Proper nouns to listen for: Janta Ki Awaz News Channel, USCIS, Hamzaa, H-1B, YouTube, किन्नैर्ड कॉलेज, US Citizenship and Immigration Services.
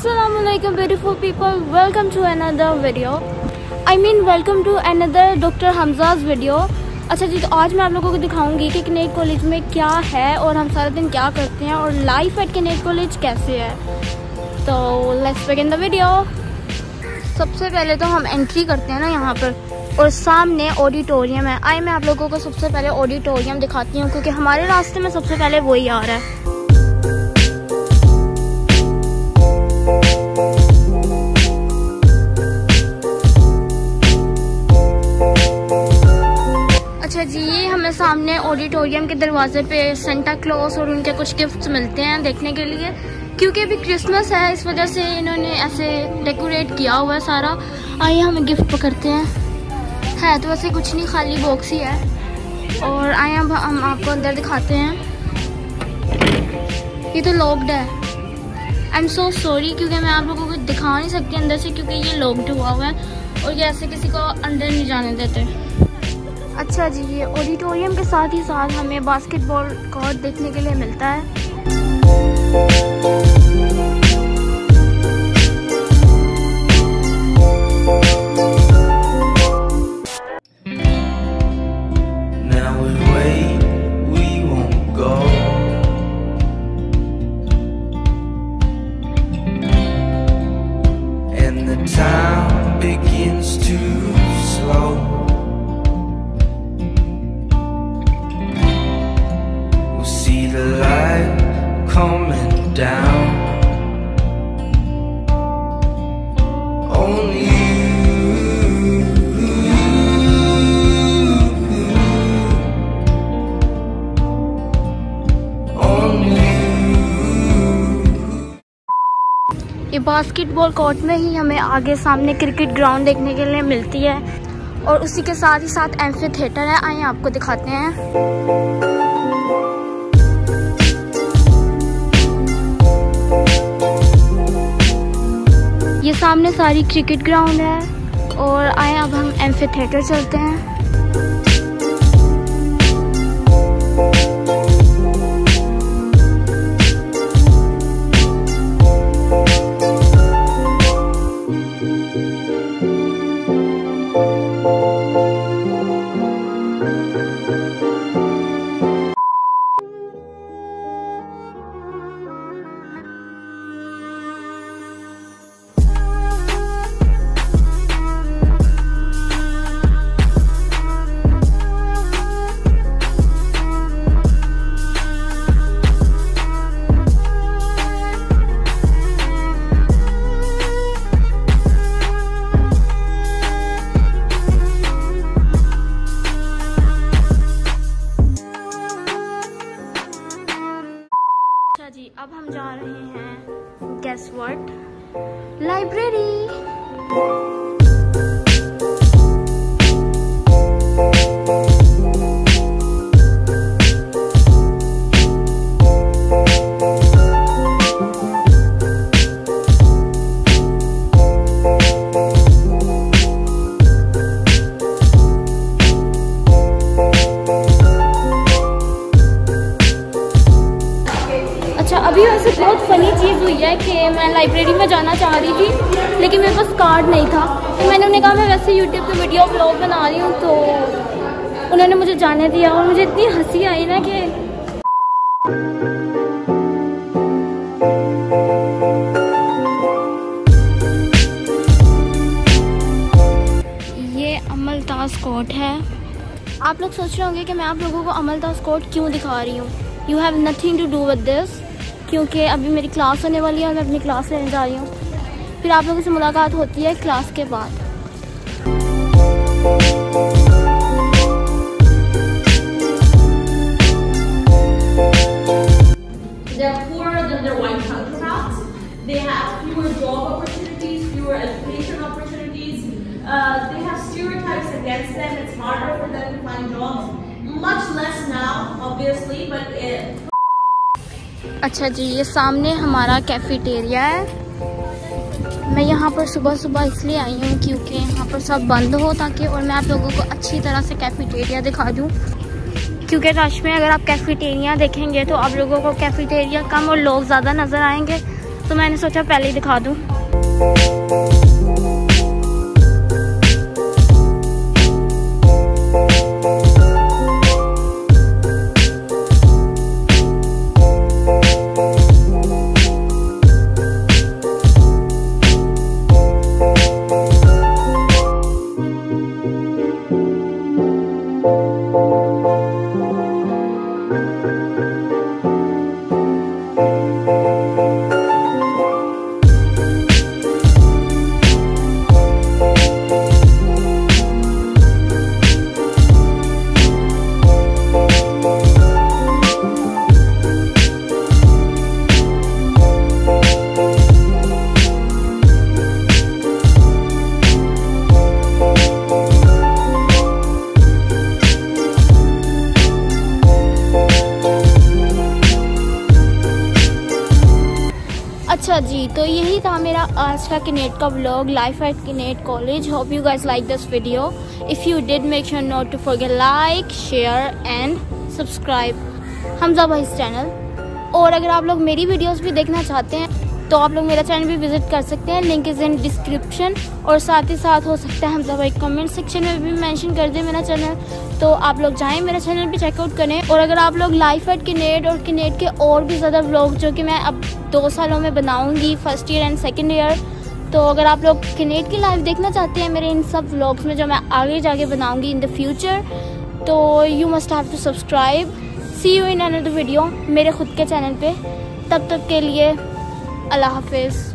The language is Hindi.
Assalamualaikum beautiful people, welcome to another video. I mean welcome to another Dr. Hamzaa's video. अच्छा जी, तो आज मैं आप लोगों को दिखाऊंगी कि किन्नैर्ड कॉलेज में क्या है और हम सारा दिन क्या करते हैं और लाइफ एट किन्नैर्ड कॉलेज कैसे है. तो लेट्स बिगिन द वीडियो. सबसे पहले तो हम एंट्री करते हैं ना यहाँ पर, और सामने ऑडिटोरियम है. आई मैं आप लोगों को सबसे पहले ऑडिटोरियम दिखाती हूँ क्योंकि हमारे रास्ते में सबसे पहले वही आ रहा है. जी ये हमें सामने ऑडिटोरियम के दरवाजे पे सेंटा क्लॉस और उनके कुछ गिफ्ट्स मिलते हैं देखने के लिए, क्योंकि अभी क्रिसमस है इस वजह से इन्होंने ऐसे डेकोरेट किया हुआ है सारा. आइए हमें गिफ्ट पकड़ते हैं. है तो वैसे कुछ नहीं, खाली बॉक्स ही है. और आइए हम आपको अंदर दिखाते हैं. ये तो लॉक्ड है. आई एम सो सॉरी क्योंकि मैं आप लोगों को दिखा नहीं सकती अंदर से क्योंकि ये लॉक्ड हुआ हुआ है और ये ऐसे किसी को अंदर नहीं जाने देते. अच्छा जी, ये ऑडिटोरियम के साथ ही साथ हमें बास्केटबॉल कोर्ट देखने के लिए मिलता है. ये बास्केटबॉल कोर्ट में ही हमें आगे सामने क्रिकेट ग्राउंड देखने के लिए मिलती है और उसी के साथ ही साथ एम्फी थिएटर है. आइए आपको दिखाते हैं. ये सामने सारी क्रिकेट ग्राउंड है. और आए अब हम एम्फी थिएटर चलते हैं. अब हम जा रहे हैं गेस व्हाट लाइब्रेरी. अभी वैसे बहुत फनी चीज़ हुई है कि मैं लाइब्रेरी में जाना चाह रही थी लेकिन मेरे पास कार्ड नहीं था. तो मैंने उन्हें कहा मैं वैसे यूट्यूब पे वीडियो ब्लॉग बना रही हूँ, तो उन्होंने मुझे जाने दिया. और मुझे इतनी हंसी आई ना कि ये अमलताज कोर्ट है. आप लोग सोच रहे होंगे कि मैं आप लोगों को अमलताज कोर्ट क्यों दिखा रही हूँ. You have nothing to do with this क्योंकि अभी मेरी क्लास होने वाली है और मैं अपनी क्लास लेने जा रही हूँ. फिर आप लोगों से मुलाकात होती है क्लास के बाद. अच्छा जी, ये सामने हमारा कैफेटेरिया है. मैं यहाँ पर सुबह सुबह इसलिए आई हूँ क्योंकि यहाँ पर सब बंद हो ताकि और मैं आप लोगों को अच्छी तरह से कैफेटेरिया दिखा दूँ. क्योंकि रश में अगर आप कैफेटेरिया देखेंगे तो आप लोगों को कैफेटेरिया कम और लोग ज़्यादा नज़र आएंगे. तो मैंने सोचा पहले ही दिखा दूँ। अच्छा जी, तो यही था मेरा आज का किन्नैर्ड का vlog, life at किन्नैर्ड कॉलेज। Hope you guys like this video. If you did, make sure not to forget like, share and subscribe Hamza भाई चैनल। और अगर आप लोग मेरी वीडियोस भी देखना चाहते हैं तो आप लोग मेरा चैनल भी विजिट कर सकते हैं, लिंक इज़ इन डिस्क्रिप्शन। और साथ ही साथ हो सकता है हमज़ा भाई कमेंट सेक्शन में भी मेंशन कर दें मेरा चैनल, तो आप लोग जाएँ मेरा चैनल भी चेकआउट करें। और अगर आप लोग लाइफ एट किन्नैर्ड और किन्नैर्ड के और भी ज़्यादा व्लॉग जो कि मैं अब 2 सालों में बनाऊंगी, first year and second year, तो अगर आप लोग किन्नैर्ड की लाइफ देखना चाहते हैं मेरे इन सब व्लॉग्स में जो मैं आगे जाके बनाऊंगी इन द फ्यूचर, तो you must have to subscribe. See you in another video मेरे खुद के चैनल पे। तब तक के लिए अल्लाह हाफिज़।